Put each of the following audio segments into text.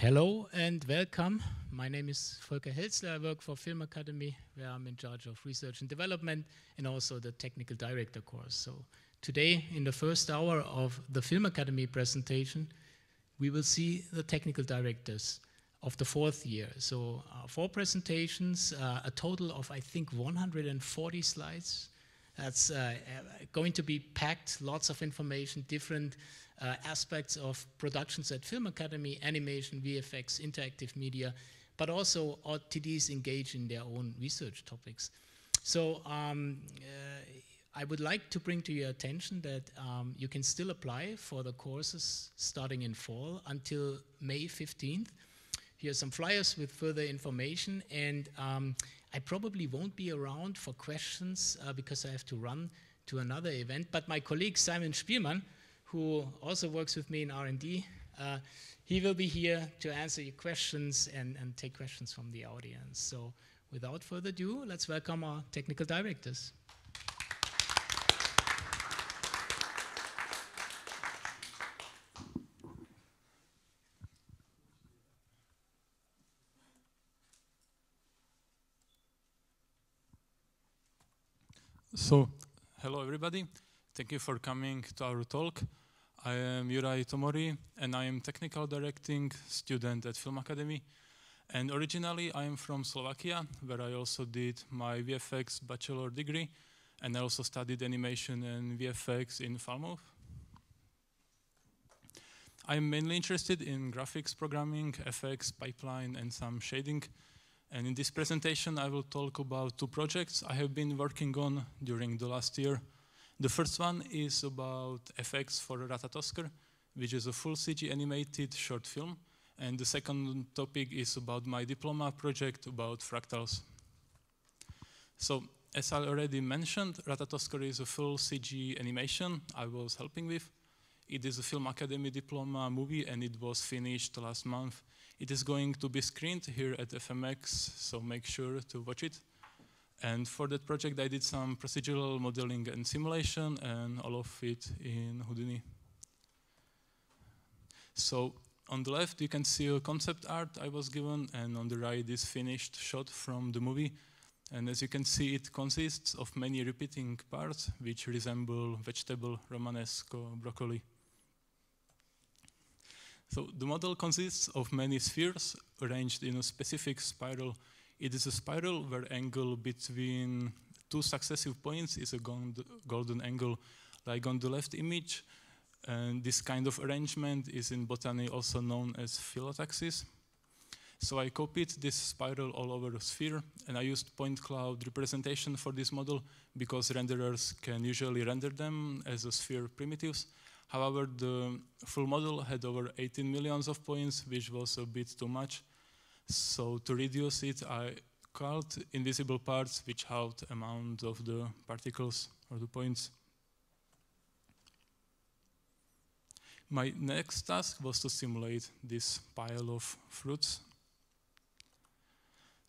Hello and welcome. My name is Volker Helzler. I work for Film Academy, where I'm in charge of research and development and also the technical director course. So today, in the first hour of the Film Academy presentation, we will see the technical directors of the fourth year. So four presentations, a total of, I think, 140 slides. That's going to be packed, lots of information, different aspects of productions at Film Academy, animation, VFX, interactive media, but also TDs engage in their own research topics. So I would like to bring to your attention that you can still apply for the courses starting in fall until May 15th. Here are some flyers with further information, and I probably won't be around for questions because I have to run to another event, but my colleague Simon Spielmann, who also works with me in R&D, he will be here to answer your questions and take questions from the audience. So without further ado, let's welcome our technical directors. So, hello everybody. Thank you for coming to our talk. I am Juraj Tomori, and I am technical directing student at Film Academy. And originally, I am from Slovakia, where I also did my VFX bachelor degree, and I also studied animation and VFX in Falmouth. I am mainly interested in graphics programming, FX, pipeline, and some shading. And in this presentation, I will talk about two projects I have been working on during the last year. The first one is about FX for Ratatoskr, which is a full CG animated short film. And the second topic is about my diploma project about fractals. So, as I already mentioned, Ratatoskr is a full CG animation I was helping with. It is a Film Academy diploma movie, and it was finished last month. It is going to be screened here at FMX, so make sure to watch it. And for that project, I did some procedural modeling and simulation, and all of it in Houdini. So on the left, you can see a concept art I was given, and on the right is finished shot from the movie. And as you can see, it consists of many repeating parts, which resemble vegetable, Romanesco, broccoli. So the model consists of many spheres arranged in a specific spiral. It is a spiral where angle between two successive points is a golden angle, like on the left image. And this kind of arrangement is in botany also known as phyllotaxis. So I copied this spiral all over a sphere, and I used point cloud representation for this model because renderers can usually render them as a sphere primitives. However, the full model had over 18 millions of points, which was a bit too much. So to reduce it, I cut invisible parts, which have the amount of the particles or the points. My next task was to simulate this pile of fruits.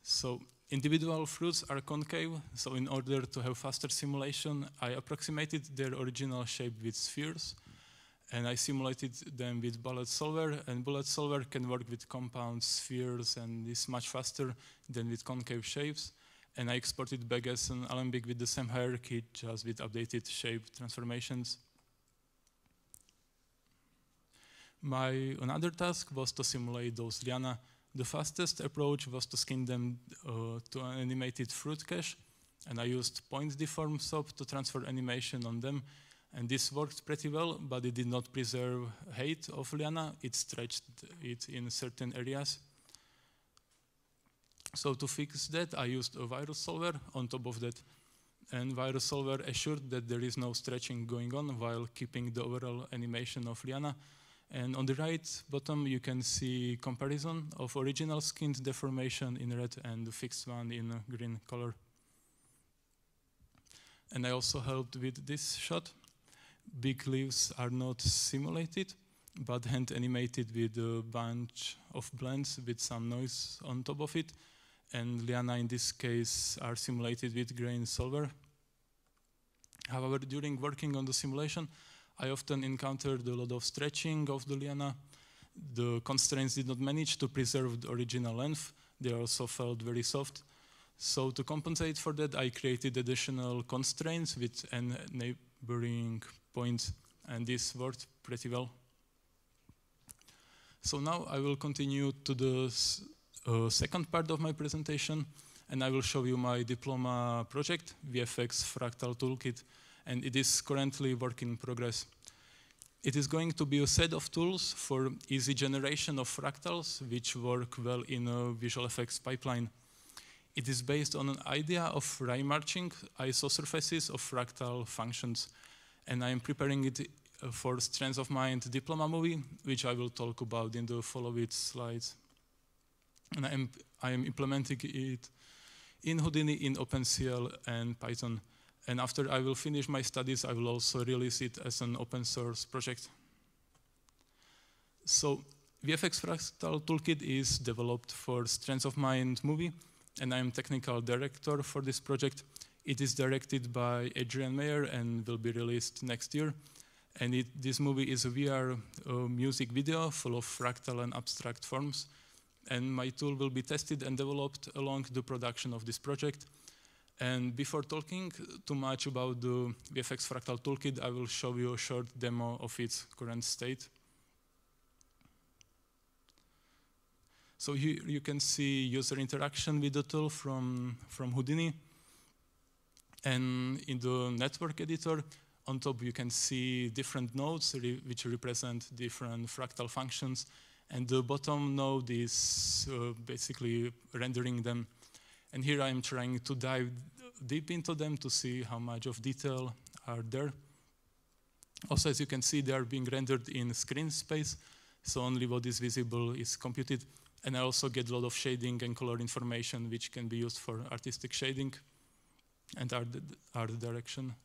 So individual fruits are concave, so in order to have faster simulation, I approximated their original shape with spheres, and I simulated them with bullet solver, and bullet solver can work with compound spheres and is much faster than with concave shapes. And I exported back as an Alembic with the same hierarchy, just with updated shape transformations. My another task was to simulate those liana. The fastest approach was to skin them to an animated fruit cache, and I used point deform sop to transfer animation on them. And this worked pretty well, but it did not preserve height of liana. It stretched it in certain areas. So to fix that, I used a virus solver on top of that. And virus solver assured that there is no stretching going on while keeping the overall animation of liana. And on the right bottom, you can see comparison of original skinned deformation in red and the fixed one in green color. And I also helped with this shot. Big leaves are not simulated, but hand animated with a bunch of blends with some noise on top of it. And liana in this case are simulated with grain solver. However, during working on the simulation, I often encountered a lot of stretching of the liana. the constraints did not manage to preserve the original length. They also felt very soft. So to compensate for that, I created additional constraints with a neighboring point, and this worked pretty well. So now I will continue to the second part of my presentation, and I will show you my diploma project, VFX Fractal Toolkit, and it is currently work in progress. It is going to be a set of tools for easy generation of fractals, which work well in a visual effects pipeline. It is based on an idea of ray marching isosurfaces of fractal functions, and I am preparing it for Strength of Mind diploma movie, which I will talk about in the following slides. And I am implementing it in Houdini, in OpenCL, and Python. And after I will finish my studies, I will also release it as an open source project. So VFX Fractal Toolkit is developed for Strength of Mind movie, and I am technical director for this project. It is directed by Adrian Mayer and will be released next year. And this movie is a VR music video full of fractal and abstract forms. And my tool will be tested and developed along the production of this project. And before talking too much about the VFX Fractal Toolkit, I will show you a short demo of its current state. So here you can see user interaction with the tool from Houdini. And in the network editor, on top you can see different nodes which represent different fractal functions. And the bottom node is basically rendering them. And here I'm trying to dive deep into them to see how much of detail are there. Also, as you can see, they are being rendered in screen space, so only what is visible is computed. And I also get a lot of shading and color information, which can be used for artistic shading and art direction.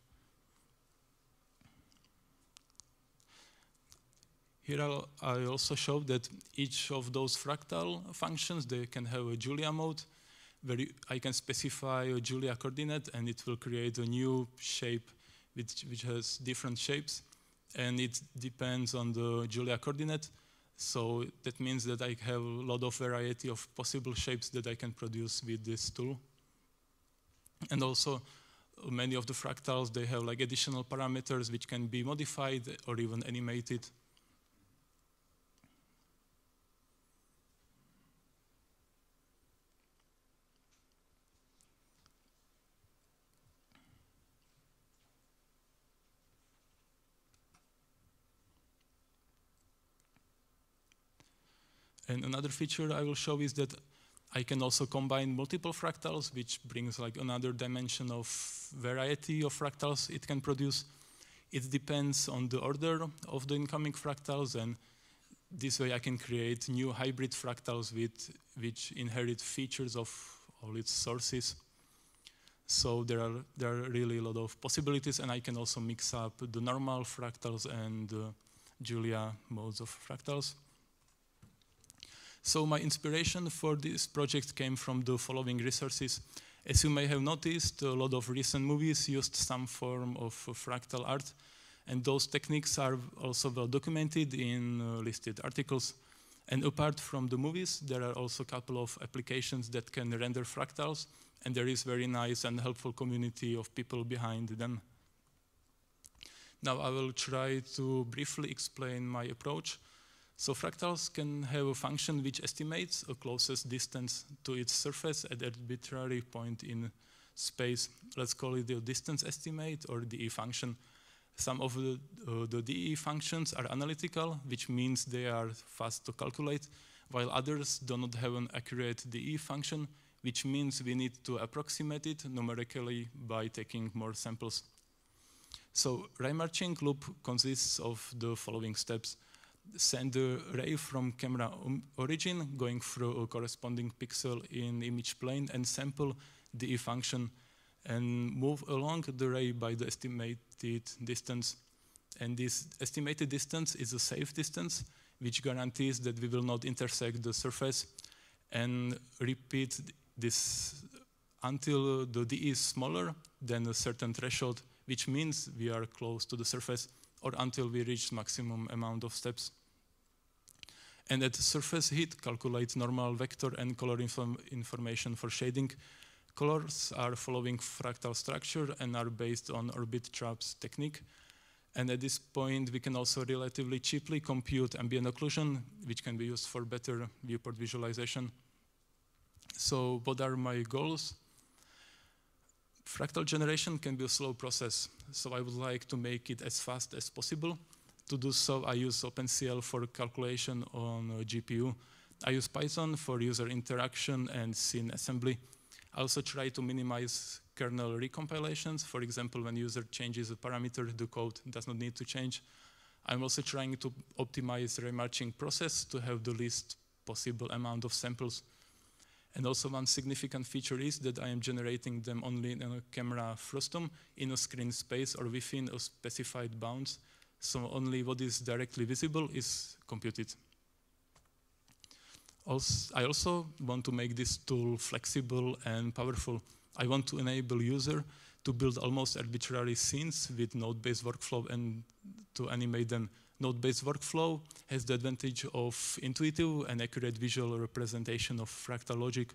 Here I also show that each of those fractal functions, they can have a Julia mode, where I can specify a Julia coordinate, and it will create a new shape which has different shapes. And it depends on the Julia coordinate. So that means that I have a lot of variety of possible shapes that I can produce with this tool. And also, many of the fractals, they have like additional parameters which can be modified or even animated. And another feature I will show is that I can also combine multiple fractals, which brings like another dimension of variety of fractals it can produce. It depends on the order of the incoming fractals, and this way I can create new hybrid fractals which inherit features of all its sources. So there are really a lot of possibilities, and I can also mix up the normal fractals and Julia modes of fractals. So my inspiration for this project came from the following resources. As you may have noticed, a lot of recent movies used some form of fractal art, and those techniques are also well documented in listed articles. And apart from the movies, there are also a couple of applications that can render fractals, and there is very nice and helpful community of people behind them. Now I will try to briefly explain my approach. So fractals can have a function which estimates a closest distance to its surface at an arbitrary point in space. Let's call it the distance estimate or DE function. Some of the DE functions are analytical, which means they are fast to calculate, while others do not have an accurate DE function, which means we need to approximate it numerically by taking more samples. So ray marching loop consists of the following steps. Send the ray from camera origin, going through a corresponding pixel in image plane, and sample the function, and move along the ray by the estimated distance. And this estimated distance is a safe distance, which guarantees that we will not intersect the surface, and repeat this until the DE is smaller than a certain threshold, which means we are close to the surface, or until we reach maximum amount of steps. And at surface heat, calculate normal vector and color information for shading. Colors are following fractal structure and are based on orbit traps technique. And at this point, we can also relatively cheaply compute ambient occlusion, which can be used for better viewport visualization. So what are my goals? Fractal generation can be a slow process, so I would like to make it as fast as possible. To do so, I use OpenCL for calculation on GPU. I use Python for user interaction and scene assembly. I also try to minimize kernel recompilations. For example, when user changes a parameter, the code does not need to change. I'm also trying to optimize rematching process to have the least possible amount of samples. And also one significant feature is that I am generating them only in a camera frustum in a screen space or within a specified bounds. So only what is directly visible is computed. I also want to make this tool flexible and powerful. I want to enable user to build almost arbitrary scenes with node-based workflow and to animate them. Node-based workflow has the advantage of intuitive and accurate visual representation of fractal logic.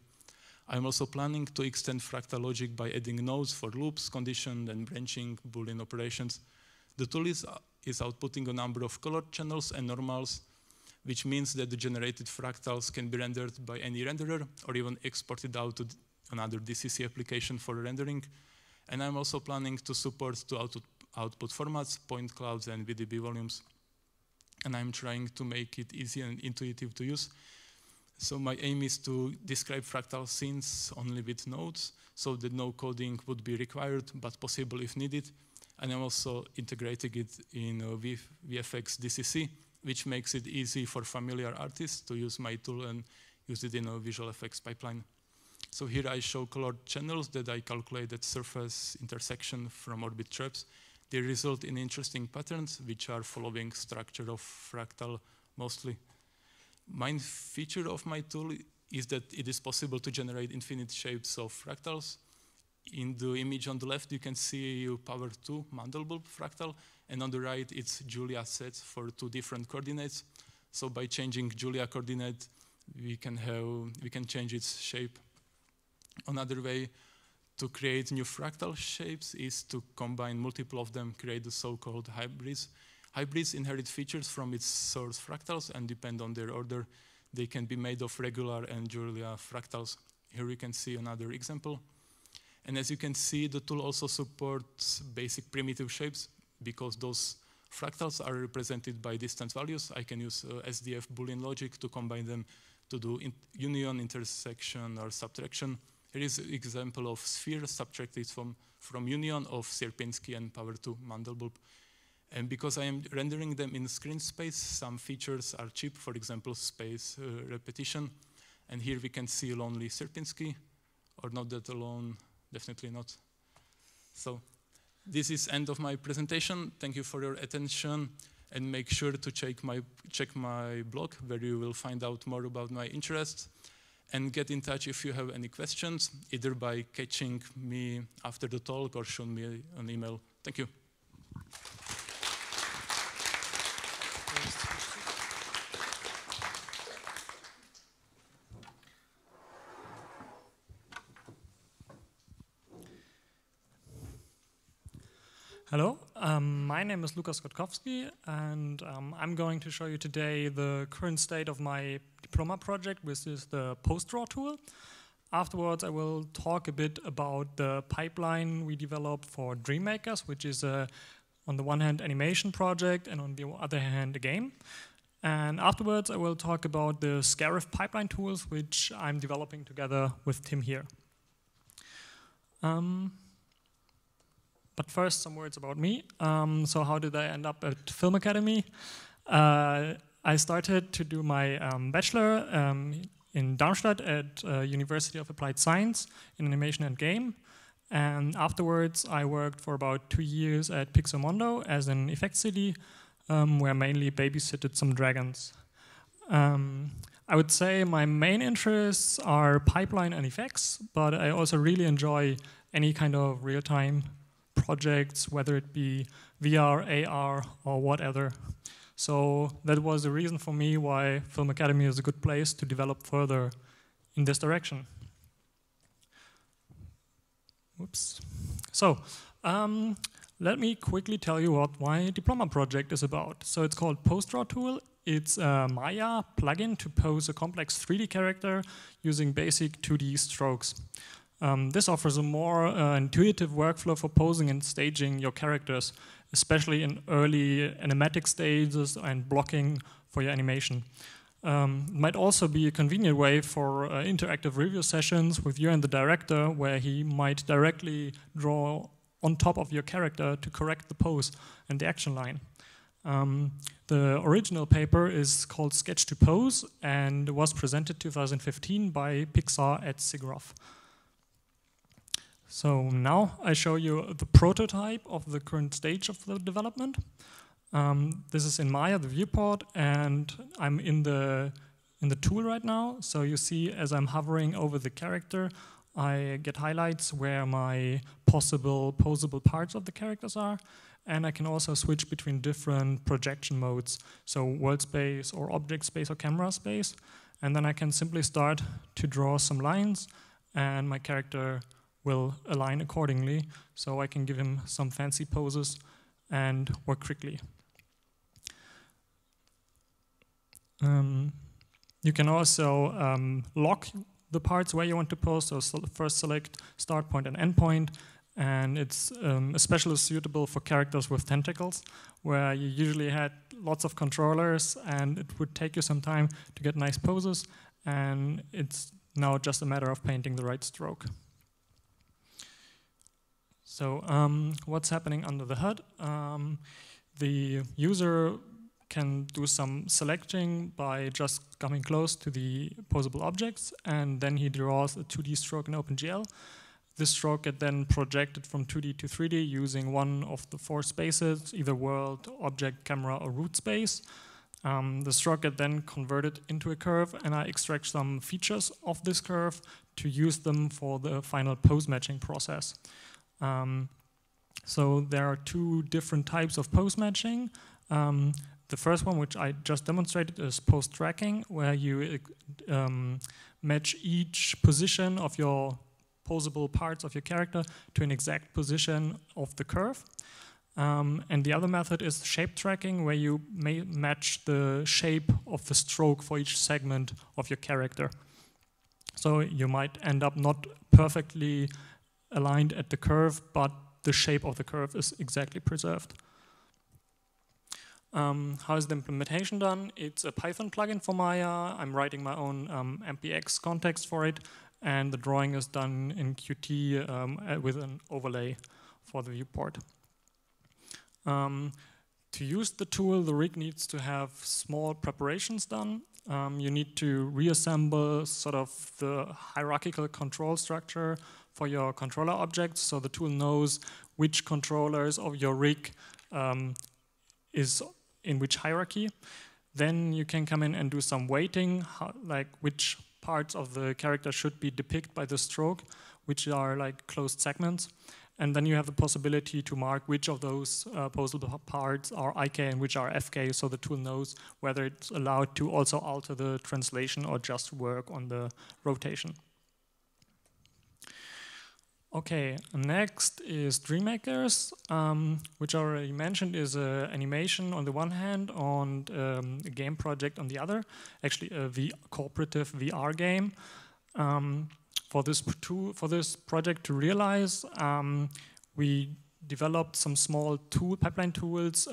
I'm also planning to extend fractal logic by adding nodes for loops, conditioned and branching Boolean operations. The tool is outputting a number of color channels and normals, which means that the generated fractals can be rendered by any renderer or even exported out to another DCC application for rendering. And I'm also planning to support two output formats, point clouds and VDB volumes. And I'm trying to make it easy and intuitive to use. So my aim is to describe fractal scenes only with nodes, so that no coding would be required, but possible if needed. And I'm also integrating it in VFX DCC, which makes it easy for familiar artists to use my tool and use it in a visual effects pipeline. So here I show colored channels that I calculate at surface intersection from orbit traps. They result in interesting patterns, which are following structure of fractal mostly. Main feature of my tool is that it is possible to generate infinite shapes of fractals. In the image on the left, you can see power 2 Mandelbulb fractal, and on the right, it's Julia set for two different coordinates. So by changing Julia coordinate, we can change its shape. Another way to create new fractal shapes is to combine multiple of them, create the so-called hybrids. Hybrids inherit features from its source fractals and depend on their order. They can be made of regular and Julia fractals. Here we can see another example. And as you can see, the tool also supports basic primitive shapes because those fractals are represented by distance values. I can use SDF Boolean logic to combine them to do union, intersection, or subtraction. Here is an example of sphere subtracted from union of Sierpinski and power 2 Mandelbulb. And because I am rendering them in screen space, some features are cheap, for example, space repetition. And here we can see lonely Sierpinski, or not that alone. Definitely not. So this is end of my presentation. Thank you for your attention. And make sure to check my blog, where you will find out more about my interests. And get in touch if you have any questions, either by catching me after the talk or shoot me an email. Thank you. Hello, my name is Lukas Gotkowski, and I'm going to show you today the current state of my diploma project, which is the post-draw tool. Afterwards, I will talk a bit about the pipeline we developed for Dreammakers, which is on the one hand animation project and on the other hand a game. And afterwards, I will talk about the Scarif pipeline tools, which I'm developing together with Tim here. But first, some words about me. So how did I end up at Film Academy? I started to do my bachelor in Darmstadt at University of Applied Science in animation and game. And afterwards, I worked for about 2 years at Pixomondo as an effects city, where I mainly babysitted some dragons. I would say my main interests are pipeline and effects, but I also really enjoy any kind of real-time projects, whether it be VR, AR, or whatever. So that was the reason for me why Film Academy is a good place to develop further in this direction. Oops. So let me quickly tell you what my diploma project is about. So it's called Post-Draw Tool. It's a Maya plugin to pose a complex 3D character using basic 2D strokes. This offers a more intuitive workflow for posing and staging your characters, especially in early animatic stages and blocking for your animation. It might also be a convenient way for interactive review sessions with you and the director, where he might directly draw on top of your character to correct the pose and the action line. The original paper is called Sketch to Pose and was presented 2015 by Pixar at SIGGRAPH. So now I show you the prototype of the current stage of the development. This is in Maya, the viewport, and I'm in the tool right now. So you see, as I'm hovering over the character, I get highlights where my possible posable parts of the characters are, and I can also switch between different projection modes, so world space or object space or camera space, and then I can simply start to draw some lines, and my character will align accordingly, so I can give him some fancy poses and work quickly. You can also lock the parts where you want to pose, so first select start point and end point, and it's especially suitable for characters with tentacles, where you usually had lots of controllers and it would take you some time to get nice poses, and it's now just a matter of painting the right stroke. So what's happening under the HUD? The user can do some selecting by just coming close to the posable objects, and then he draws a 2D stroke in OpenGL. This stroke gets then projected from 2D to 3D using one of the four spaces, either world, object, camera, or root space. The stroke gets then converted into a curve, and I extract some features of this curve to use them for the final pose matching process. So there are two different types of pose matching. The first one, which I just demonstrated, is pose tracking, where you match each position of your posable parts of your character to an exact position of the curve. And the other method is shape tracking, where you may match the shape of the stroke for each segment of your character. So you might end up not perfectly aligned at the curve, but the shape of the curve is exactly preserved. How is the implementation done? It's a Python plugin for Maya. I'm writing my own MPX context for it, and the drawing is done in Qt with an overlay for the viewport. To use the tool, the rig needs to have small preparations done. You need to reassemble sort of the hierarchical control structure for your controller objects, so the tool knows which controllers of your rig is in which hierarchy. Then you can come in and do some weighting, like which parts of the character should be depicted by the stroke, which are like closed segments. And then you have the possibility to mark which of those posable parts are IK and which are FK, so the tool knows whether it's allowed to also alter the translation or just work on the rotation. Okay, next is Dreammakers, which I already mentioned is animation on the one hand and a game project on the other, actually a cooperative VR game. For this project to realize, we developed some small pipeline tools,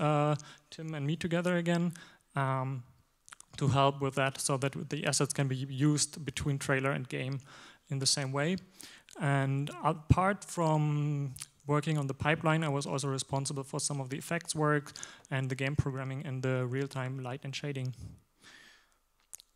Tim and me together again, to help with that, so that the assets can be used between trailer and game in the same way. And apart from working on the pipeline, I was also responsible for some of the effects work and the game programming and the real-time light and shading.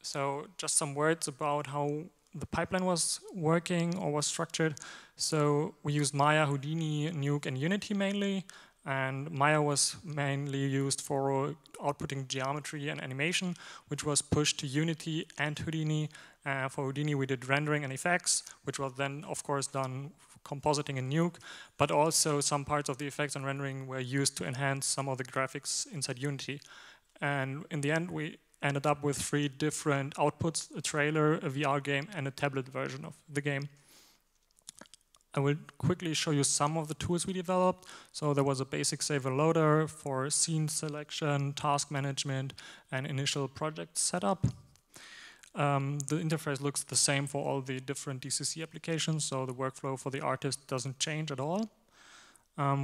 So just some words about how the pipeline was working or was structured. So we used Maya, Houdini, Nuke, and Unity mainly. And Maya was mainly used for outputting geometry and animation, which was pushed to Unity and Houdini. For Houdini, we did rendering and effects, which was then, of course, done compositing in Nuke, but also some parts of the effects and rendering were used to enhance some of the graphics inside Unity. And in the end, we ended up with 3 different outputs, a trailer, a VR game, and a tablet version of the game. I will quickly show you some of the tools we developed. So there was a basic save and loader for scene selection, task management, and initial project setup. The interface looks the same for all the different DCC applications, so the workflow for the artist doesn't change at all.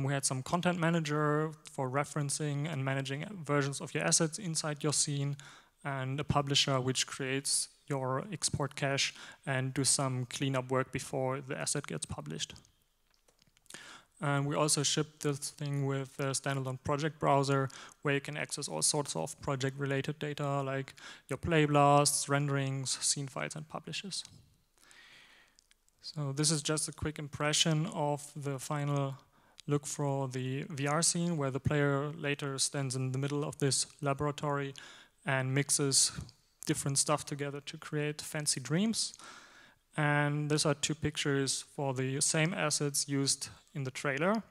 We had some content manager for referencing and managing versions of your assets inside your scene, and a publisher which creates your export cache and do some cleanup work before the asset gets published. And we also shipped this thing with a standalone project browser where you can access all sorts of project-related data like your play blasts, renderings, scene files, and publishes. So this is just a quick impression of the final look for the VR scene, where the player later stands in the middle of this laboratory and mixes different stuff together to create fancy dreams. And these are 2 pictures for the same assets used in the trailer.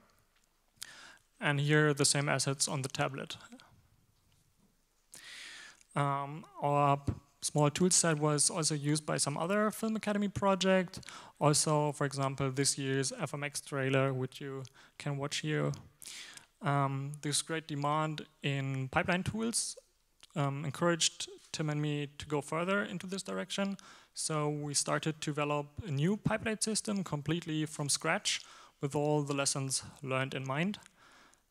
And here are the same assets on the tablet. Our small tool set was also used by some other Film Academy project. Also, for example, this year's FMX trailer, which you can watch here. There's great demand in pipeline tools, encouraged Tim and me to go further into this direction. So we started to develop a new pipeline system completely from scratch with all the lessons learned in mind.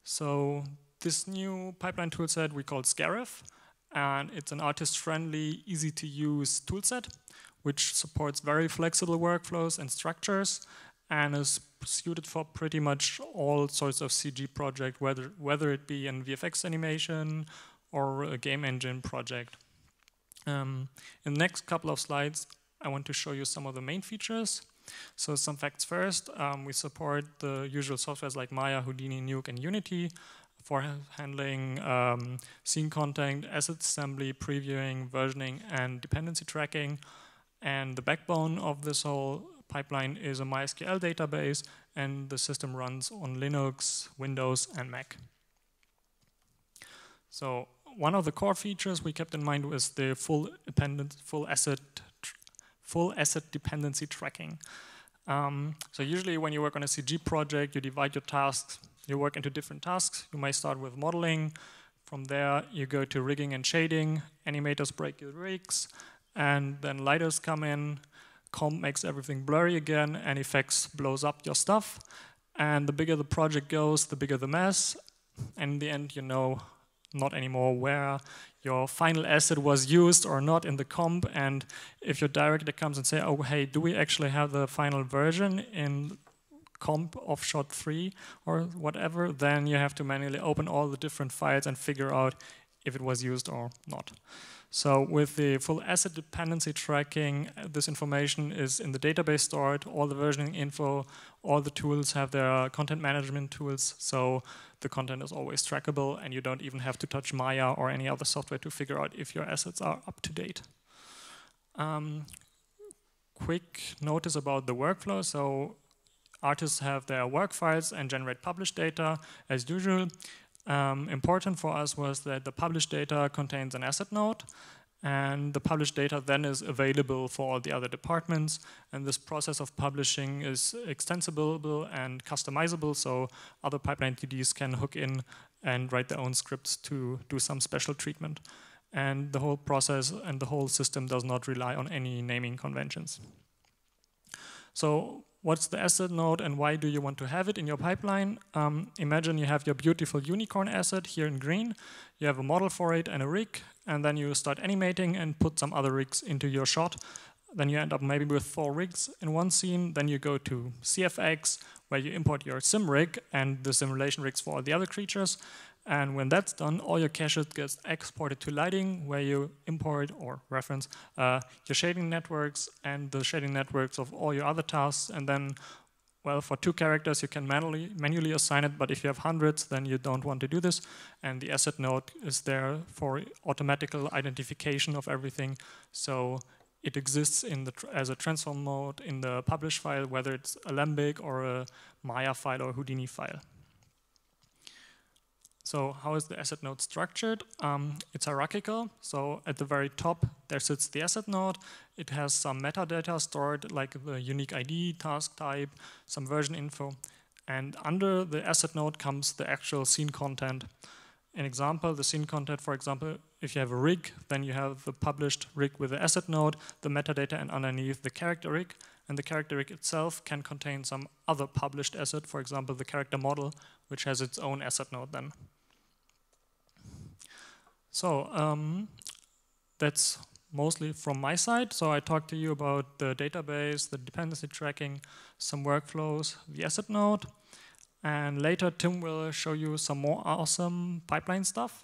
So this new pipeline toolset we called SIGGRAPH, and it's an artist-friendly, easy-to-use toolset which supports very flexible workflows and structures and is suited for pretty much all sorts of CG project, whether it be in VFX animation or a game engine project. In the next couple of slides, I want to show you some of the main features. So some facts first. We support the usual softwares like Maya, Houdini, Nuke, and Unity for handling scene content, asset assembly, previewing, versioning, and dependency tracking. And the backbone of this whole pipeline is a MySQL database, and the system runs on Linux, Windows, and Mac. So one of the core features we kept in mind was the full asset dependency tracking. So usually when you work on a CG project, you divide your tasks, you work into different tasks. You may start with modeling. From there, you go to rigging and shading. Animators break your rigs. And then lighters come in. Comp makes everything blurry again. And effects blows up your stuff. And the bigger the project goes, the bigger the mess. And in the end, you know not anymore where your final asset was used or not in the comp. And if your director comes and says, oh, hey, do we actually have the final version in comp of shot 3 or whatever, then you have to manually open all the different files and figure out if it was used or not. So with the full asset dependency tracking, this information is in the database stored, all the versioning info, all the tools have their content management tools, so the content is always trackable and you don't even have to touch Maya or any other software to figure out if your assets are up to date. Quick notice about the workflow. So artists have their work files and generate published data as usual. Important for us was that the published data contains an asset node, and the published data then is available for all the other departments. And this process of publishing is extensible and customizable, so other pipeline TDs can hook in and write their own scripts to do some special treatment. And the whole process and the whole system does not rely on any naming conventions. So what's the asset node and why do you want to have it in your pipeline? Imagine you have your beautiful unicorn asset here in green. You have a model for it and a rig, and then you start animating and put some other rigs into your shot. Then you end up maybe with 4 rigs in one scene. Then you go to CFX, where you import your sim rig and the simulation rigs for all the other creatures. And when that's done, all your caches gets exported to lighting, where you import or reference your shading networks and the shading networks of all your other tasks. And then, well, for 2 characters, you can manually assign it. But if you have hundreds, then you don't want to do this. And the asset node is there for automatical identification of everything. So it exists in the as a transform mode in the publish file, whether it's Alembic or a Maya file or Houdini file. So how is the asset node structured? It's hierarchical. So at the very top, there sits the asset node. It has some metadata stored, like the unique ID, task type, some version info. And under the asset node comes the actual scene content. An example, the scene content, for example, if you have a rig, then you have the published rig with the asset node, the metadata, and underneath the character rig. And the character rig itself can contain some other published asset, for example, the character model, which has its own asset node then. So that's mostly from my side. So I talked to you about the database, the dependency tracking, some workflows, the asset node. And later, Tim will show you some more awesome pipeline stuff.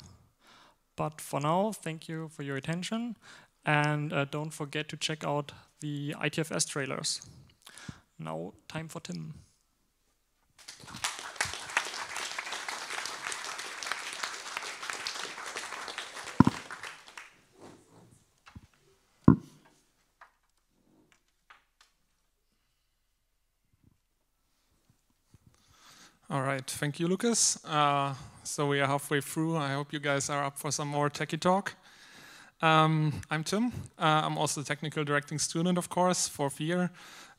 But for now, thank you for your attention. And don't forget to check out the ITFS trailers. Now, time for Tim. All right, thank you, Lukas. So we are halfway through. I hope you guys are up for some more techie talk. I'm Tim. I'm also a technical directing student, of course, fourth year.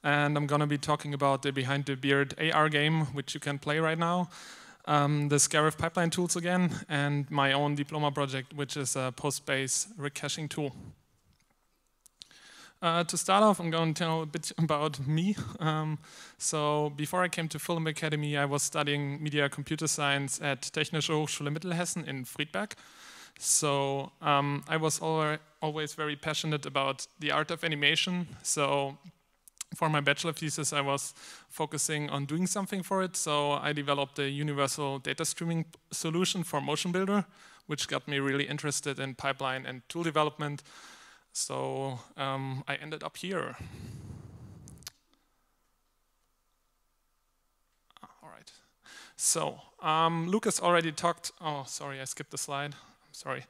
And I'm going to be talking about the Behind the Beard AR game, which you can play right now, the SIGGRAPH pipeline tools again, and my own diploma project, which is a post-base rig caching tool. To start off, I'm going to tell a bit about me. So before I came to Film Academy, I was studying media computer science at Technische Hochschule Mittelhessen in Friedberg. So I was always very passionate about the art of animation. So for my bachelor thesis, I was focusing on doing something for it. So I developed a universal data streaming solution for Motion Builder, which got me really interested in pipeline and tool development. So I ended up here. All right. So Lukas already talked. Oh, sorry, I skipped the slide. I'm sorry.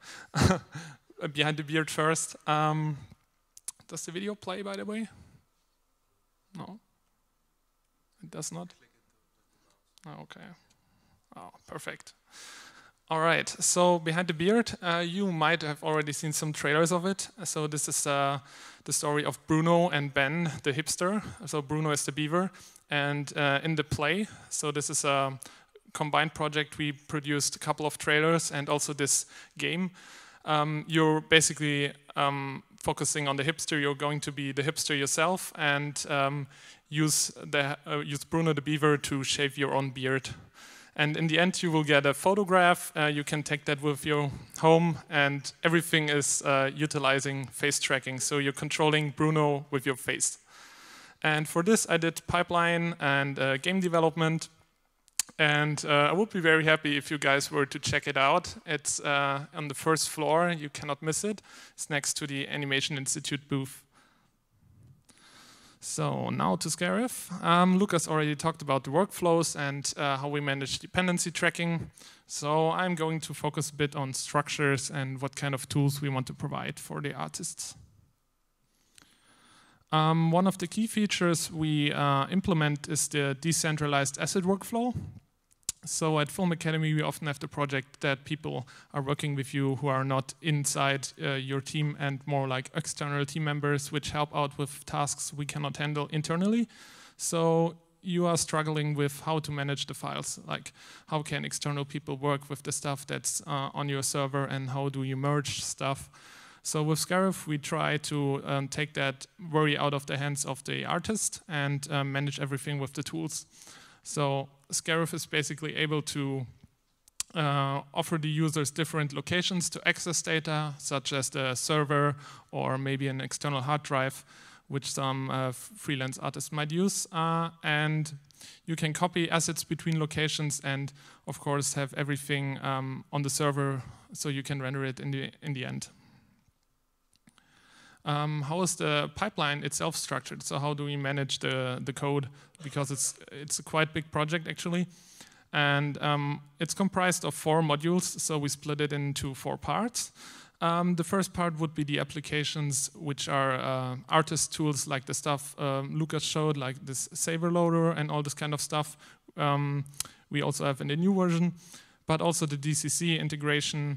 Behind the Beard first. Does the video play, by the way? No. It does not. Oh, okay. Oh, perfect. All right, so Behind the Beard, you might have already seen some trailers of it. So this is the story of Bruno and Ben, the hipster. So Bruno is the beaver. And in the play, so this is a combined project. We produced a couple of trailers and also this game. You're basically focusing on the hipster. You're going to be the hipster yourself and use Bruno the beaver to shave your own beard. And in the end, you will get a photograph. You can take that with you home, and everything is utilizing face tracking. So you're controlling Bruno with your face. And for this, I did pipeline and game development. And I would be very happy if you guys were to check it out. It's on the first floor. You cannot miss it. It's next to the Animation Institute booth. So now to SIGGRAPH. Lukas already talked about the workflows and how we manage dependency tracking. So I'm going to focus a bit on structures and what kind of tools we want to provide for the artists. One of the key features we implement is the decentralized asset workflow. So at Film Academy, we often have the project that people are working with you who are not inside your team and more like external team members, which help out with tasks we cannot handle internally. So you are struggling with how to manage the files, like how can external people work with the stuff that's on your server and how do you merge stuff. So with SIGGRAPH, we try to take that worry out of the hands of the artist and manage everything with the tools. So SIGGRAPH is basically able to offer the users different locations to access data, such as the server or maybe an external hard drive, which some freelance artists might use. And you can copy assets between locations and, of course, have everything on the server so you can render it in the end. How is the pipeline itself structured? So how do we manage the code? Because it's a quite big project, actually. And it's comprised of 4 modules, so we split it into 4 parts. The first part would be the applications, which are artist tools, like the stuff Lukas showed, like this saver loader and all this kind of stuff. We also have in the new version. but also the DCC integration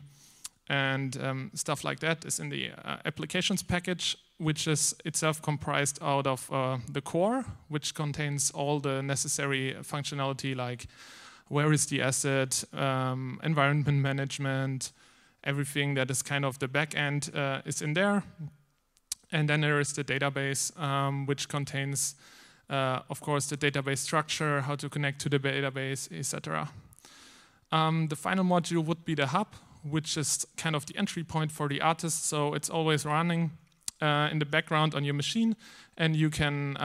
and stuff like that is in the applications package, which is itself comprised out of the core, which contains all the necessary functionality like where is the asset, environment management, everything that is kind of the back end is in there. And then there is the database, which contains, of course, the database structure, how to connect to the database, etc. The final module would be the hub, which is kind of the entry point for the artist, so it's always running in the background on your machine, and you can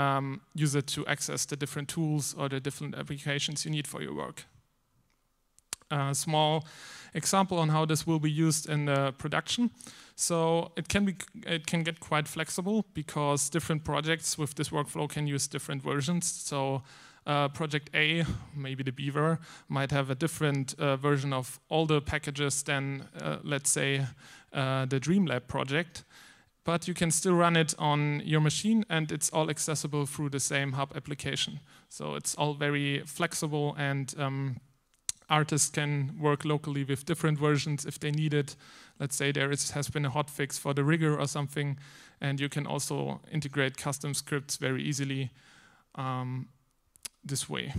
use it to access the different tools or the different applications you need for your work. A small example on how this will be used in the production. So it can get quite flexible because different projects with this workflow can use different versions. So project A, maybe the Beaver, might have a different version of all the packages than, let's say, the DreamLab project. But you can still run it on your machine, and it's all accessible through the same hub application. So it's all very flexible, and artists can work locally with different versions if they need it. Let's say there has been a hotfix for the rigger or something, and you can also integrate custom scripts very easily. This way.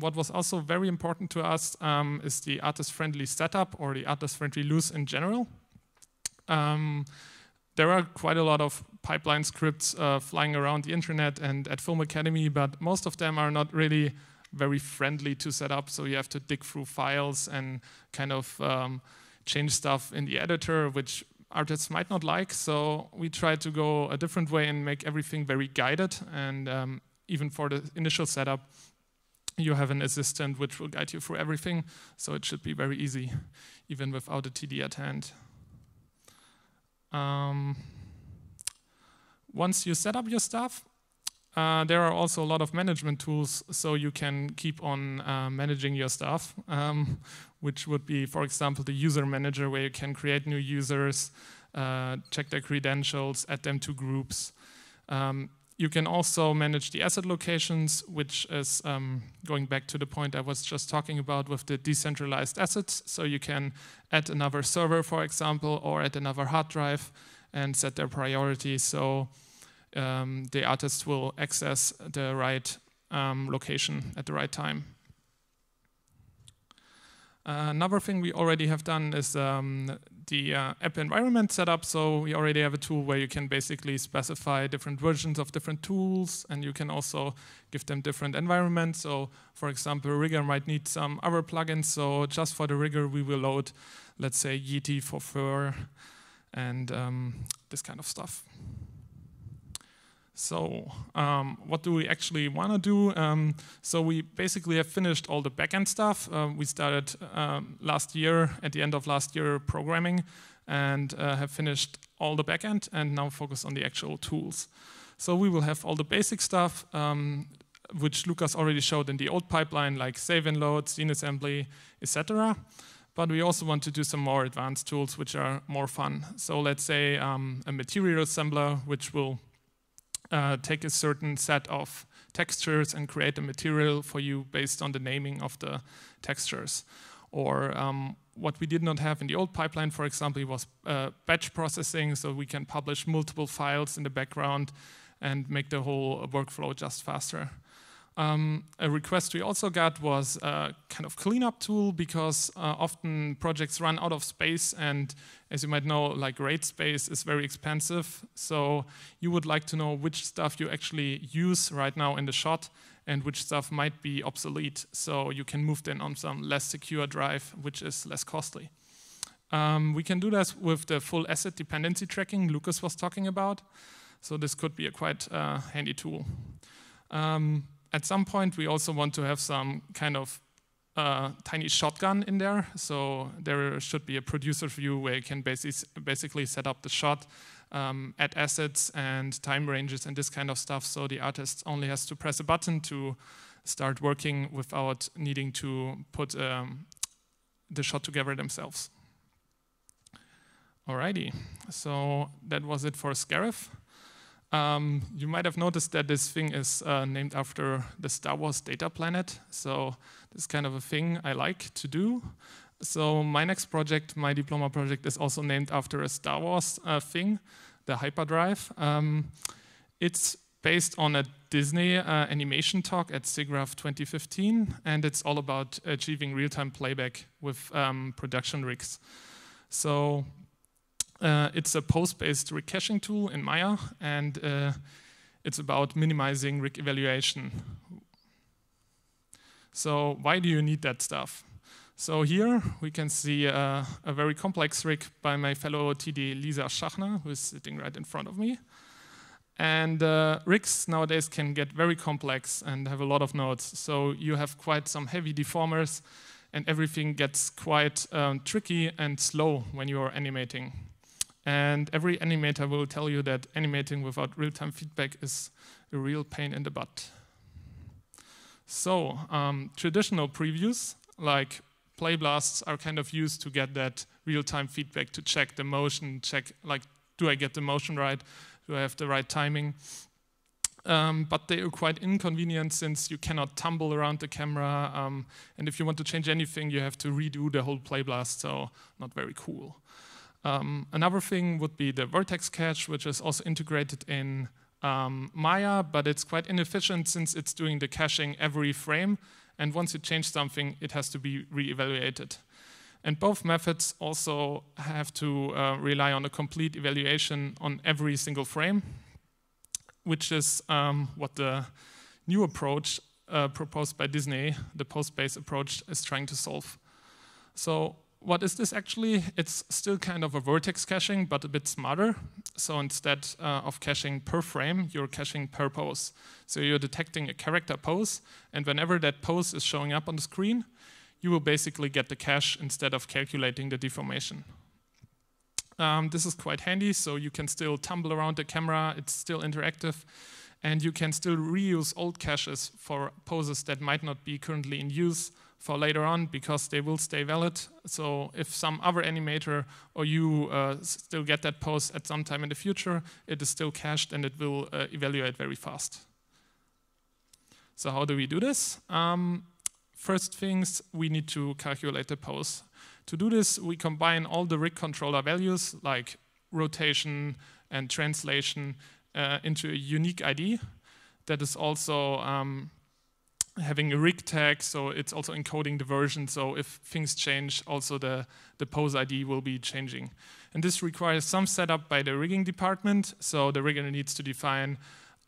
What was also very important to us is the artist-friendly setup or the artist-friendly loose in general. There are quite a lot of pipeline scripts flying around the internet and at Film Academy, but most of them are not really very friendly to set up, so you have to dig through files and kind of change stuff in the editor, which artists might not like, so we try to go a different way and make everything very guided, and even for the initial setup, you have an assistant which will guide you through everything, so it should be very easy, even without a TD at hand. Once you set up your stuff, there are also a lot of management tools, so you can keep on managing your stuff, which would be, for example, the user manager, where you can create new users, check their credentials, add them to groups. You can also manage the asset locations, which is going back to the point I was just talking about with the decentralized assets. So you can add another server, for example, or add another hard drive and set their priorities. So the artist will access the right location at the right time. Another thing we already have done is the app environment setup. So we already have a tool where you can basically specify different versions of different tools, and you can also give them different environments. So for example, a rigger might need some other plugins. So just for the rigger, we will load, let's say, Yeti for fur and this kind of stuff. So what do we actually want to do? So we basically have finished all the backend stuff. We started last year, at the end of last year, programming, and have finished all the backend and now focus on the actual tools. So we will have all the basic stuff, which Lukas already showed in the old pipeline, like save and load, scene assembly, etc. But we also want to do some more advanced tools, which are more fun. So let's say a material assembler, which will take a certain set of textures and create a material for you based on the naming of the textures. Or what we did not have in the old pipeline, for example, it was batch processing, so we can publish multiple files in the background and make the whole workflow just faster. A request we also got was a kind of cleanup tool, because often projects run out of space, and as you might know, like RAID space is very expensive, so you would like to know which stuff you actually use right now in the shot and which stuff might be obsolete, so you can move then on some less secure drive, which is less costly. We can do this with the full asset dependency tracking Lukas was talking about, so this could be a quite handy tool. At some point, we also want to have some kind of tiny shotgun in there, so there should be a producer view where you can basically set up the shot, add assets and time ranges and this kind of stuff, so the artist only has to press a button to start working without needing to put the shot together themselves. Alrighty, so that was it for Scarif. You might have noticed that this thing is named after the Star Wars data planet. So this is kind of a thing I like to do. So my next project, my diploma project, is also named after a Star Wars thing, the hyperdrive. It's based on a Disney animation talk at SIGGRAPH 2015, and it's all about achieving real-time playback with production rigs. So it's a post-based rig caching tool in Maya, and it's about minimizing rig evaluation. So why do you need that stuff? So here we can see a very complex rig by my fellow TD Lisa Schachner, who is sitting right in front of me. And rigs nowadays can get very complex and have a lot of nodes. So you have quite some heavy deformers, and everything gets quite tricky and slow when you are animating. And every animator will tell you that animating without real-time feedback is a real pain in the butt. So traditional previews, like play blasts, are kind of used to get that real-time feedback, to check the motion, check, like, do I get the motion right? Do I have the right timing? But they are quite inconvenient, since you cannot tumble around the camera. And if you want to change anything, you have to redo the whole play blast, so not very cool. Another thing would be the vertex cache, which is also integrated in Maya, but it's quite inefficient, since it's doing the caching every frame. And once you change something, it has to be re-evaluated. And both methods also have to rely on a complete evaluation on every single frame, which is what the new approach proposed by Disney, the post-based approach, is trying to solve. So what is this actually? It's still kind of a vertex caching, but a bit smarter. So instead of caching per frame, you're caching per pose. So you're detecting a character pose, and whenever that pose is showing up on the screen, you will basically get the cache instead of calculating the deformation. This is quite handy, so you can still tumble around the camera, it's still interactive, and you can still reuse old caches for poses that might not be currently in use for later on, because they will stay valid. So if some other animator or you still get that pose at some time in the future, it is still cached and it will evaluate very fast. So how do we do this? First things, we need to calculate the pose. To do this, we combine all the rig controller values, like rotation and translation, into a unique ID that is also having a rig tag, so it's also encoding the version, so if things change, also the pose ID will be changing. And this requires some setup by the rigging department, so the rigger needs to define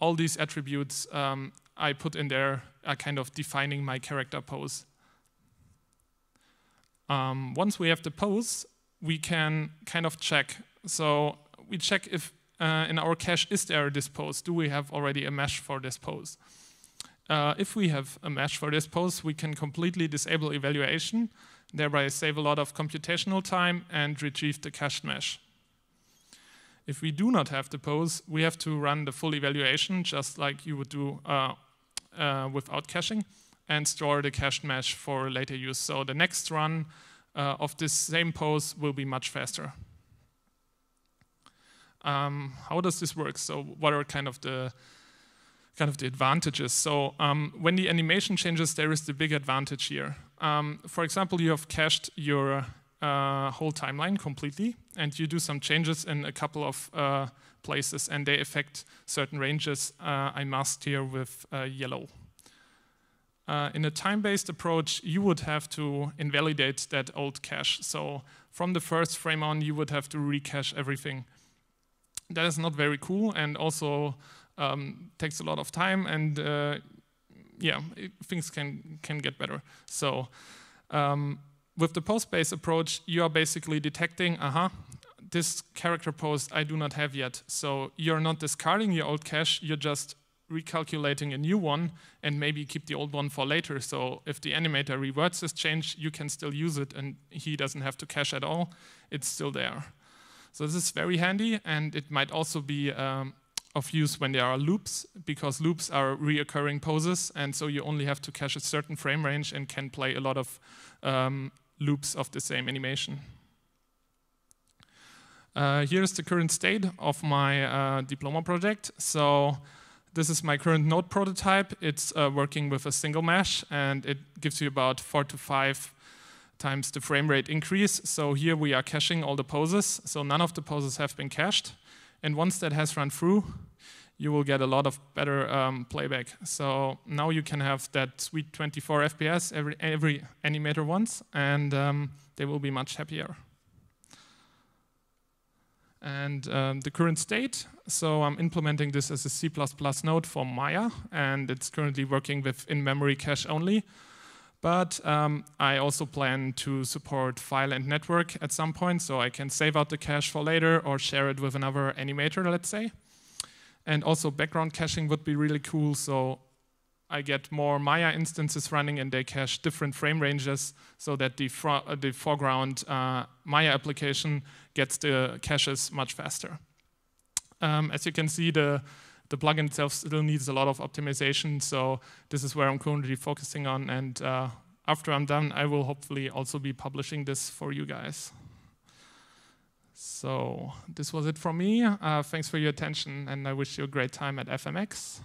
all these attributes I put in there are kind of defining my character pose. Once we have the pose, we can kind of check. So we check if in our cache, is there this pose? Do we have already a mesh for this pose? If we have a mesh for this pose, we can completely disable evaluation, thereby save a lot of computational time and retrieve the cached mesh. If we do not have the pose, we have to run the full evaluation, just like you would do without caching, and store the cached mesh for later use. So the next run of this same pose will be much faster. How does this work? So what are kind of the advantages? So when the animation changes, there is the big advantage here. For example, you have cached your whole timeline completely, and you do some changes in a couple of places, and they affect certain ranges I masked here with yellow. In a time-based approach, you would have to invalidate that old cache. So from the first frame on, you would have to recache everything. That is not very cool, and also takes a lot of time, and yeah, things can get better. So with the post-based approach, you are basically detecting, this character pose I do not have yet. So you're not discarding your old cache, you're just recalculating a new one and maybe keep the old one for later. So if the animator reverts this change, you can still use it and he doesn't have to cache at all. It's still there. So this is very handy, and it might also be of use when there are loops, because loops are reoccurring poses, and so you only have to cache a certain frame range and can play a lot of loops of the same animation. Here's the current state of my diploma project. So this is my current node prototype. It's working with a single mesh, and it gives you about 4 to 5 times the frame rate increase. So here we are caching all the poses. So none of the poses have been cached. And once that has run through, you will get a lot of better playback. So now you can have that sweet 24 FPS every animator wants, and they will be much happier. And the current state, so I'm implementing this as a C++ node for Maya, and it's currently working with in-memory cache only. But I also plan to support file and network at some point, so I can save out the cache for later or share it with another animator, let's say. And also background caching would be really cool, so I get more Maya instances running and they cache different frame ranges so that the foreground Maya application gets the caches much faster. As you can see, the plugin itself still needs a lot of optimization, so this is where I'm currently focusing on, and after I'm done, I will hopefully also be publishing this for you guys. So this was it from me. Thanks for your attention, and I wish you a great time at FMX.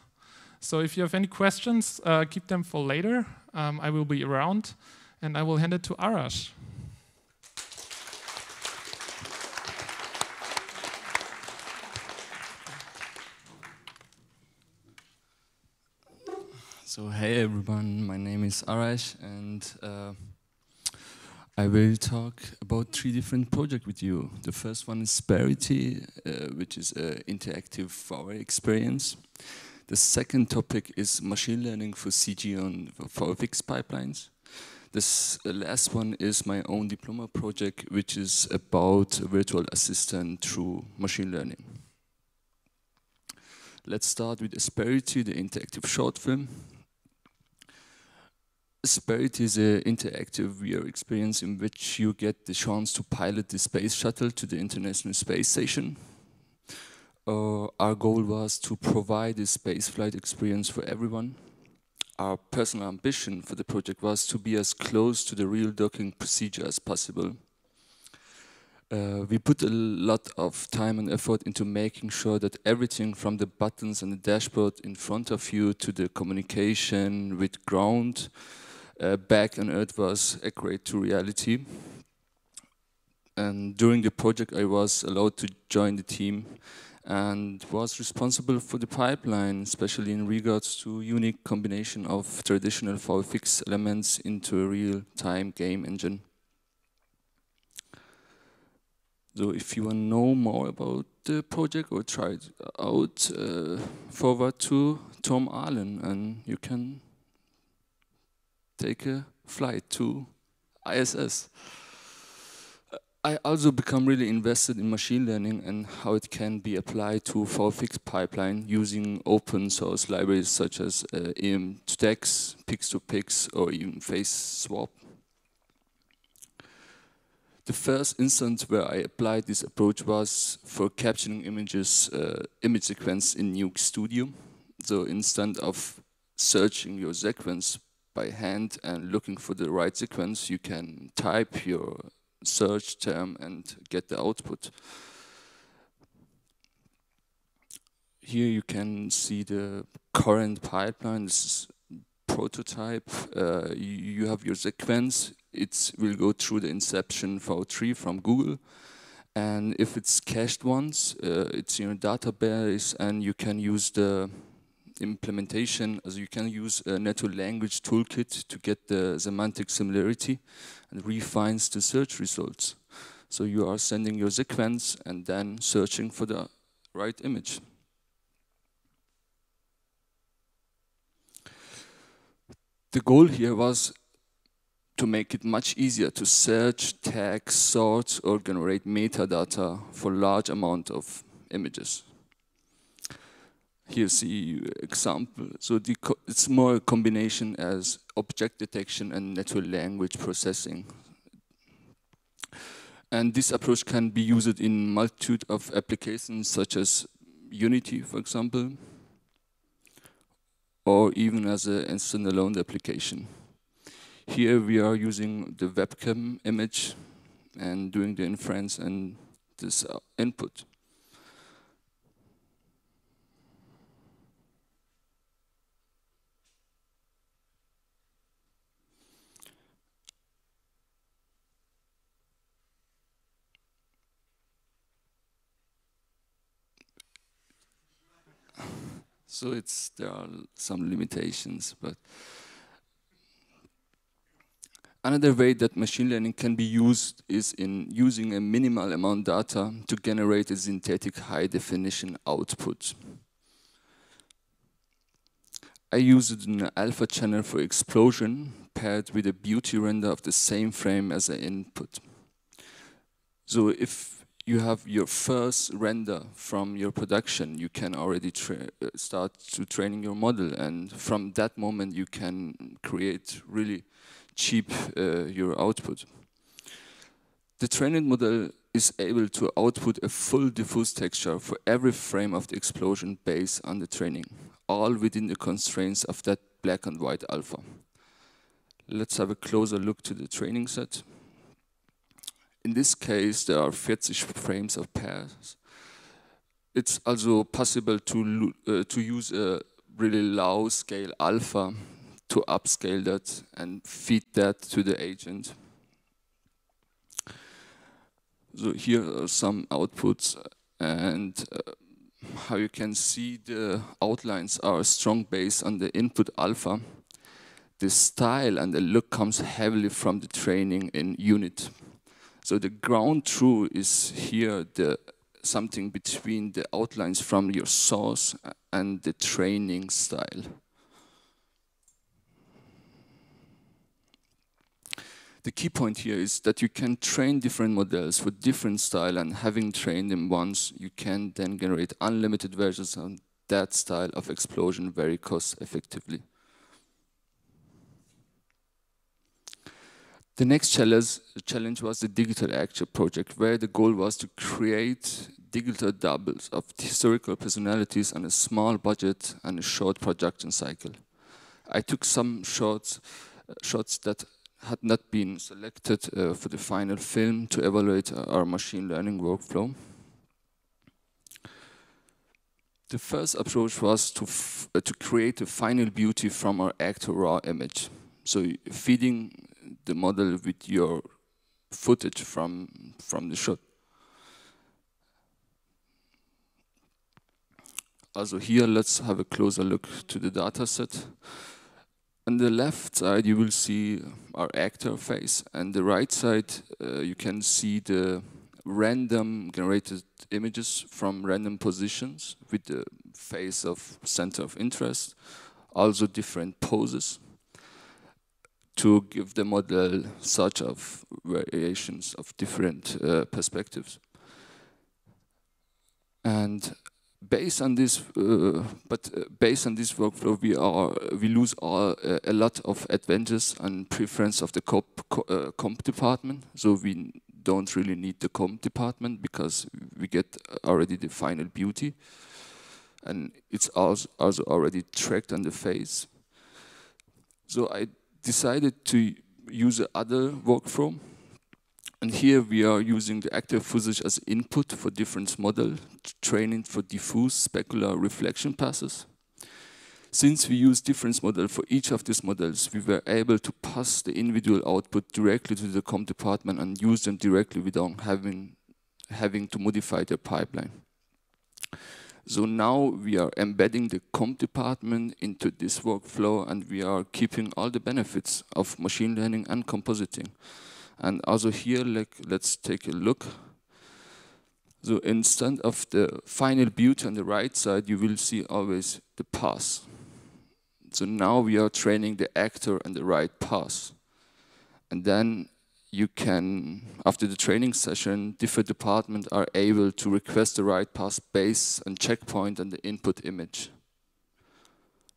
So if you have any questions, keep them for later. I will be around, and I will hand it to Arash. So hey everyone, my name is Arash, and I will talk about 3 different projects with you. The first one is Asperity, which is an interactive VR experience. The second topic is machine learning for CG on VFX pipelines. This last one is my own diploma project, which is about a virtual assistant through machine learning. Let's start with Asperity, the interactive short film. Asperity is an interactive VR experience in which you get the chance to pilot the space shuttle to the International Space Station. Our goal was to provide a spaceflight experience for everyone. Our personal ambition for the project was to be as close to the real docking procedure as possible. We put a lot of time and effort into making sure that everything from the buttons and the dashboard in front of you to the communication with ground back on Earth was accurate to reality. And during the project I was allowed to join the team and was responsible for the pipeline, especially in regards to unique combination of traditional VFX elements into a real-time game engine. So if you want to know more about the project or try it out, forward to Tom Allen and you can take a flight to ISS. I also become really invested in machine learning and how it can be applied to VFX pipeline using open source libraries such as em2dex, pix2pix, or even face swap. The first instance where I applied this approach was for captioning images, image sequence in Nuke Studio. So instead of searching your sequence by hand and looking for the right sequence, you can type your search term and get the output. Here you can see the current pipeline. This is prototype. You have your sequence. It will go through the inception v3 from Google, and if it's cached once, it's in your database, and you can use the implementation, as you can use a natural language toolkit to get the semantic similarity and refines the search results. So you are sending your sequence and then searching for the right image. The goal here was to make it much easier to search, tag, sort, or generate metadata for large amount of images. Here see example. So it's more a combination as object detection and natural language processing. And this approach can be used in multitude of applications such as Unity, for example, or even as a standalone application. Here we are using the webcam image and doing the inference and this input. So it's, there are some limitations, but another way that machine learning can be used is in using a minimal amount of data to generate a synthetic high-definition output. I used an alpha channel for explosion paired with a beauty render of the same frame as an input. So if you have your first render from your production, you can already start to training your model, and from that moment you can create really cheap your output. The training model is able to output a full diffuse texture for every frame of the explosion based on the training, all within the constraints of that black and white alpha. Let's have a closer look to the training set. In this case, there are 40 frames of pairs. It's also possible to use a really low scale alpha to upscale that and feed that to the agent. So here are some outputs, and how you can see, the outlines are strong based on the input alpha. The style and the look comes heavily from the training in Unity. So the ground truth is here something between the outlines from your source and the training style. The key point here is that you can train different models with different style, and having trained them once, you can then generate unlimited versions of that style of explosion very cost effectively. The next challenge was the digital actor project, where the goal was to create digital doubles of historical personalities on a small budget and a short production cycle. I took some shots that had not been selected for the final film to evaluate our machine learning workflow. The first approach was to create a final beauty from our actor raw image. So feeding the model with your footage from the shot. Also here, let's have a closer look to the data set. On the left side, you will see our actor face, and the right side, you can see the random generated images from random positions with the face of center of interest, also different poses, to give the model such of variations of different perspectives. And based on this, workflow, we lose a lot of advantages and preference of the comp department. So we don't really need the comp department because we get already the final beauty, and it's also already tracked on the face. So I decided to use another workflow, and here we are using the active footage as input for different model training for diffuse specular reflection passes. Since we use different model for each of these models, we were able to pass the individual output directly to the comp department and use them directly without having to modify the pipeline. So now we are embedding the comp department into this workflow, and we are keeping all the benefits of machine learning and compositing. And also here, let's take a look. So instead of the final beauty on the right side, you will see always the pass. So now we are training the actor and the right pass. And then you can, after the training session, different departments are able to request the right pass base and checkpoint and the input image.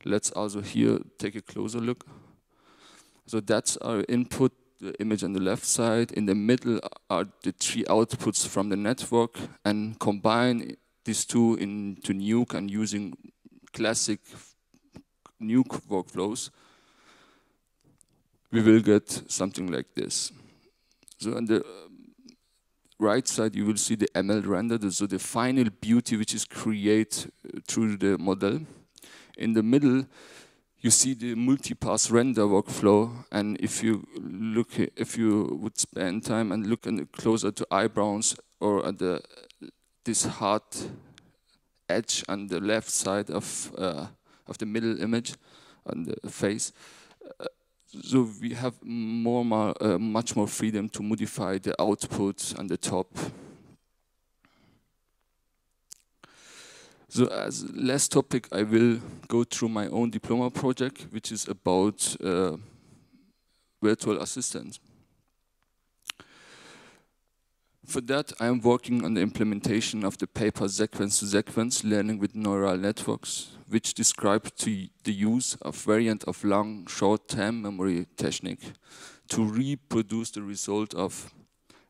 Let's also here take a closer look. So that's our input, the image on the left side. In the middle are the three outputs from the network, and combine these two into Nuke, and using classic Nuke workflows, we will get something like this. So on the right side, you will see the ML rendered, so the final beauty which is created through the model. In the middle, you see the multi-pass render workflow, and if you would spend time and look closer to eyebrows or at this hard edge on the left side of the middle image on the face, so we have much more freedom to modify the output on the top. So as last topic, I will go through my own diploma project, which is about virtual assistants. For that, I am working on the implementation of the paper sequence-to-sequence learning with neural networks, which describe the use of variant of long, short-term memory technique to reproduce the result of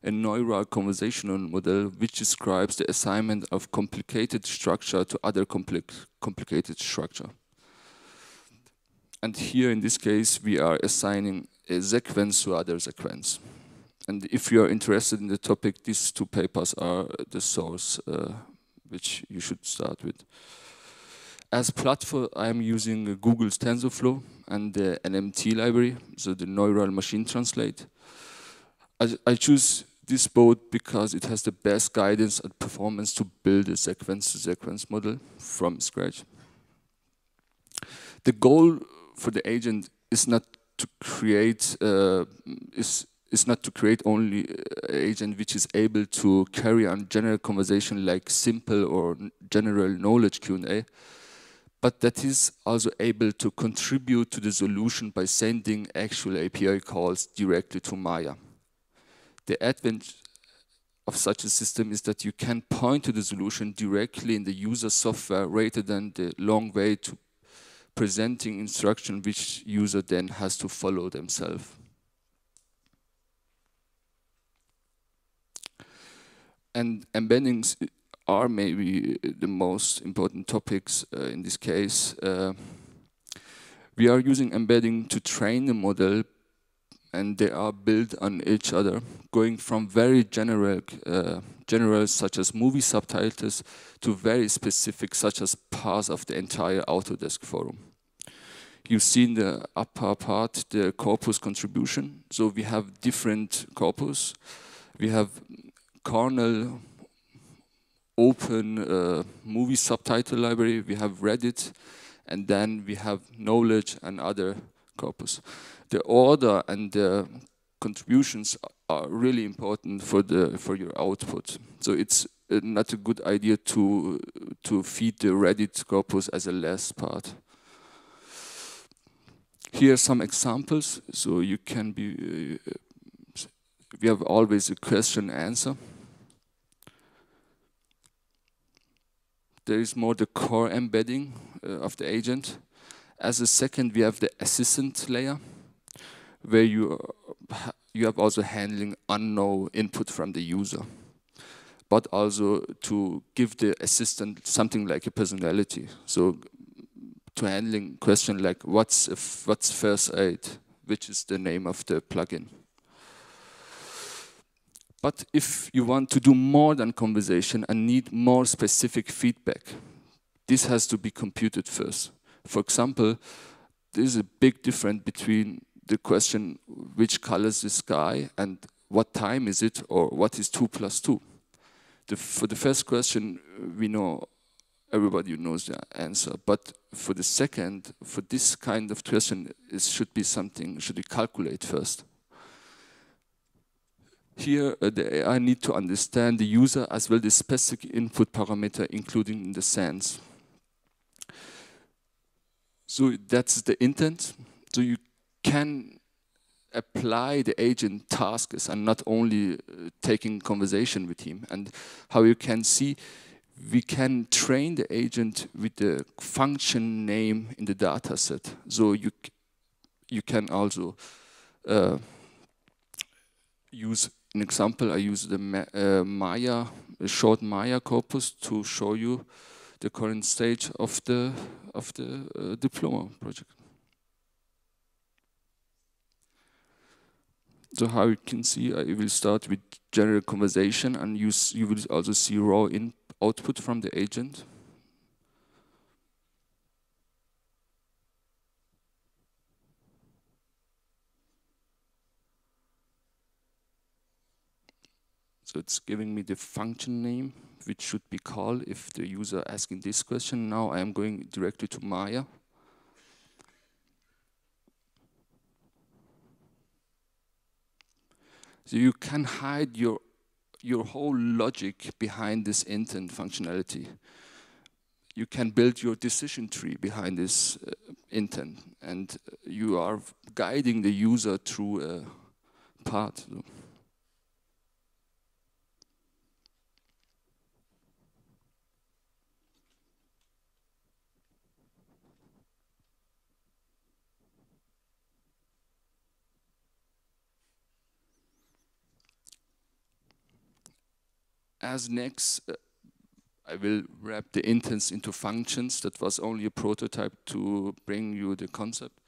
a neural conversational model which describes the assignment of complicated structure to other complicated structure. And here in this case, we are assigning a sequence to other sequence. And if you are interested in the topic, these two papers are the source which you should start with. As platform, I am using Google's TensorFlow and the NMT library, so the Neural Machine Translate. I choose this boat because it has the best guidance and performance to build a sequence-to-sequence model from scratch. The goal for the agent is not to create only an agent which is able to carry on general conversation like simple or general knowledge Q&A, but that is also able to contribute to the solution by sending actual API calls directly to Maya. The advantage of such a system is that you can point to the solution directly in the user software rather than the long way to presenting instruction which user then has to follow themselves. And embeddings are maybe the most important topics in this case. We are using embedding to train the model, and they are built on each other, going from very general such as movie subtitles to very specific such as parts of the entire Autodesk forum. You've seen the upper part, the corpus contribution. So we have different corpus. We have kernel, open movie subtitle library, we have Reddit, and then we have knowledge and other corpus. The order and the contributions are really important for your output. So it's not a good idea to feed the Reddit corpus as a last part. Here are some examples, so you can be. We have always a question and answer. There is more the core embedding of the agent. As a second, we have the assistant layer, where you have also handling unknown input from the user, but also to give the assistant something like a personality. So to handling question like what's first aid, which is the name of the plugin. But if you want to do more than conversation and need more specific feedback, this has to be computed first. For example, there is a big difference between the question, which color is the sky, and what time is it, or what is 2 plus 2? For the first question, we know, everybody knows the answer, but for the second, for this kind of question, it should be something, should we calculate first? Here, the AI need to understand the user as well the specific input parameter, including the sense. So that's the intent. So you can apply the agent tasks and not only taking conversation with him. And how you can see, we can train the agent with the function name in the data set. So you can also use an example. I use the Maya, a short Maya corpus to show you the current stage of the diploma project. So how you can see, I will start with general conversation, and you will also see raw output from the agent. So it's giving me the function name, which should be called if the user asking this question. Now I am going directly to Maya. So you can hide your whole logic behind this intent functionality. You can build your decision tree behind this intent, and you are guiding the user through a path. As next, I will wrap the intents into functions. That was only a prototype to bring you the concept.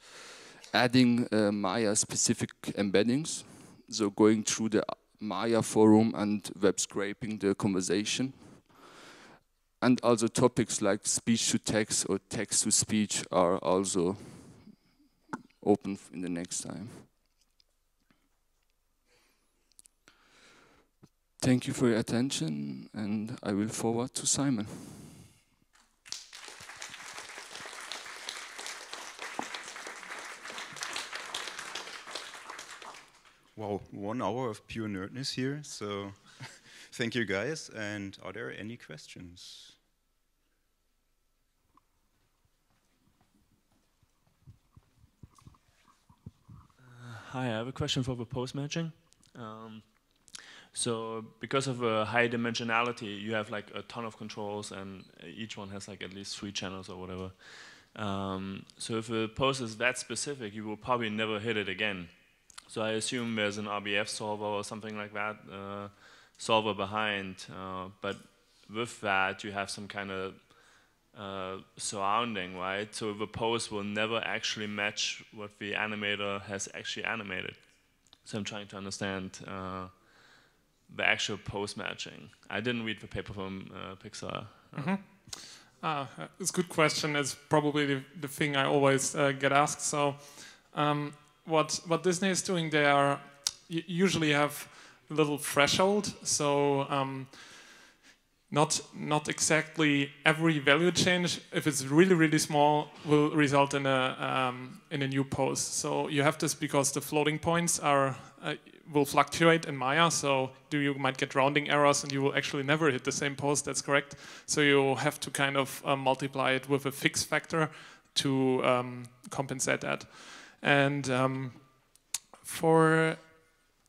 Adding Maya specific embeddings. So going through the Maya forum and web scraping the conversation. And also topics like speech to text or text to speech are also open in the next time. Thank you for your attention, and I will forward to Simon. Wow, 1 hour of pure nerdness here, so thank you guys, and are there any questions? Hi, I have a question for the post-matching. So because of high dimensionality, you have like a ton of controls, and each one has like at least 3 channels or whatever. So if a post is that specific, you will probably never hit it again. So I assume there's an RBF solver or something like that, solver behind. But with that, you have some kind of surrounding, right? So the post will never actually match what the animator has actually animated. So I'm trying to understand the actual post-matching. I didn't read the paper from Pixar. Mm-hmm. It's a good question. It's probably the thing I always get asked. So what Disney is doing, they are usually have a little threshold. So not exactly every value change, if it's really small, will result in a new post. So you have this because the floating points are will fluctuate in Maya, so you might get rounding errors and you will actually never hit the same post, that's correct. So you have to kind of multiply it with a fixed factor to compensate that. And for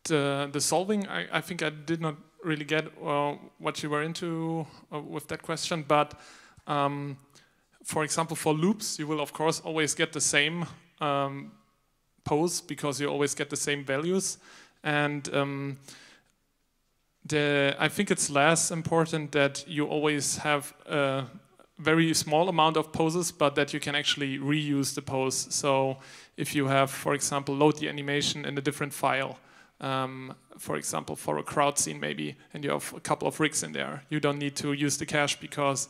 the solving, I think I did not really get what you were into with that question, but for example, for loops, you will of course always get the same pose because you always get the same values. And I think it's less important that you always have a very small amount of poses, but that you can actually reuse the pose. So if you have, for example, load the animation in a different file, for example, for a crowd scene maybe, and you have a couple of rigs in there, you don't need to use the cache because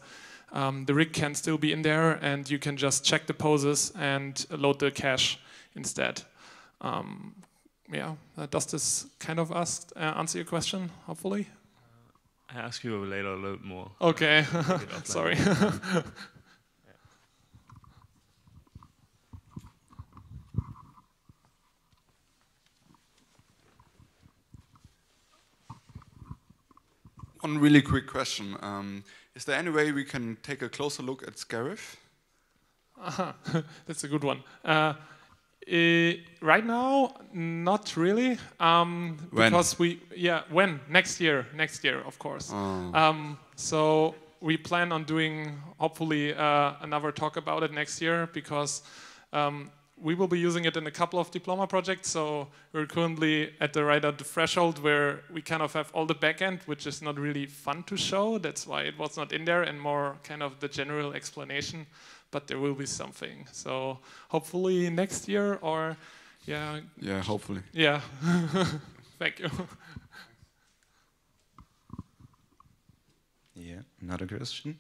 the rig can still be in there, and you can just check the poses and load the cache instead. Yeah, does this kind of answer your question, hopefully? I'll ask you later a little more. Okay, sorry. One really quick question. Is there any way we can take a closer look at Scarif? That's a good one. Right now, not really, because we, yeah, when? Next year, of course. Oh. So we plan on doing, hopefully, another talk about it next year, because we will be using it in a couple of diploma projects, so we're currently right at the threshold where we kind of have all the backend, which is not really fun to show, that's why it was not in there, and more kind of the general explanation. But there will be something. So hopefully next year or Yeah. Yeah, hopefully. Yeah. Thank you. Yeah, another question.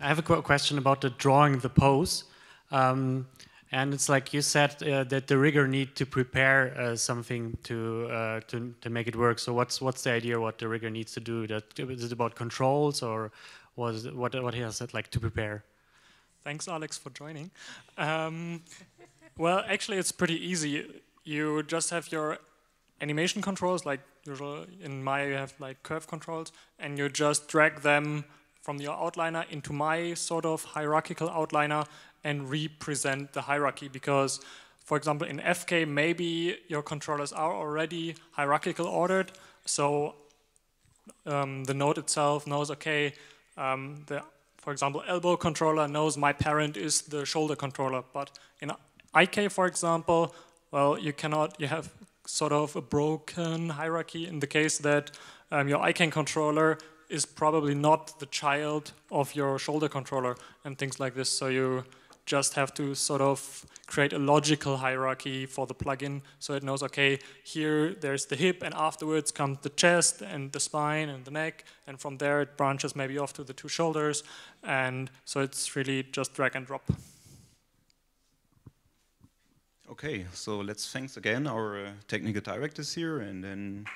I have a question about the drawing the pose. And it's like you said that the rigger need to prepare something to make it work. So what's the idea what the rigger needs to do? That is it about controls or was what he has said like to prepare? Thanks, Alex, for joining. Well, actually, it's pretty easy. You just have your animation controls, like usual in Maya, you have like curve controls, and you just drag them from your outliner into my sort of hierarchical outliner and represent the hierarchy because, for example, in FK, maybe your controllers are already hierarchical ordered, so the node itself knows, okay, for example, elbow controller knows my parent is the shoulder controller, but in IK, for example, well, you have sort of a broken hierarchy in the case that your IK controller is probably not the child of your shoulder controller and things like this, so you just have to sort of create a logical hierarchy for the plugin so it knows, okay, here there's the hip and afterwards comes the chest and the spine and the neck and from there it branches maybe off to the two shoulders and so it's really just drag and drop. Okay, so let's thank again our technical directors here and then